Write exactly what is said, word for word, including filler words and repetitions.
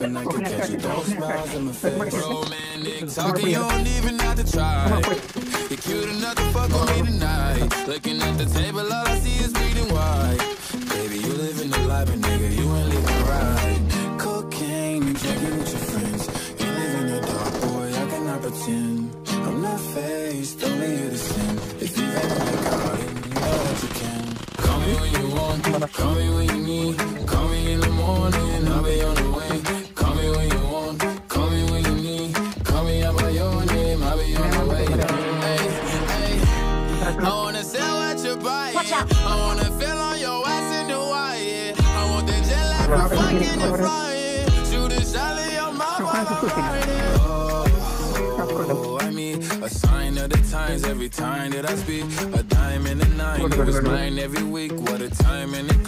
And I can catch you those smiles in my face. Romantic talking, you don't even have to try. You're cute enough to fuck with me tonight. Looking at the table, all I see is bleeding white. Baby, you living the life, but nigga, you ain't living right. Cocaine and drinking with your friends. You live in the dark, boy, I cannot pretend. I'm not faced, only you to sin. If you ever my God, you know what you can. Call me when you want, call me when you need. Call me in the morning, I'll be on the way. I wanna sell what you're buying. I wanna feel on your ass in Hawaii. I want that jet lag from fucking and flying. Shoot a shot in your mouth while I'm riding. Oh, I mean, a sign of the times every time that I speak. A dime and a nine, it was mine every week. What a time and a climb.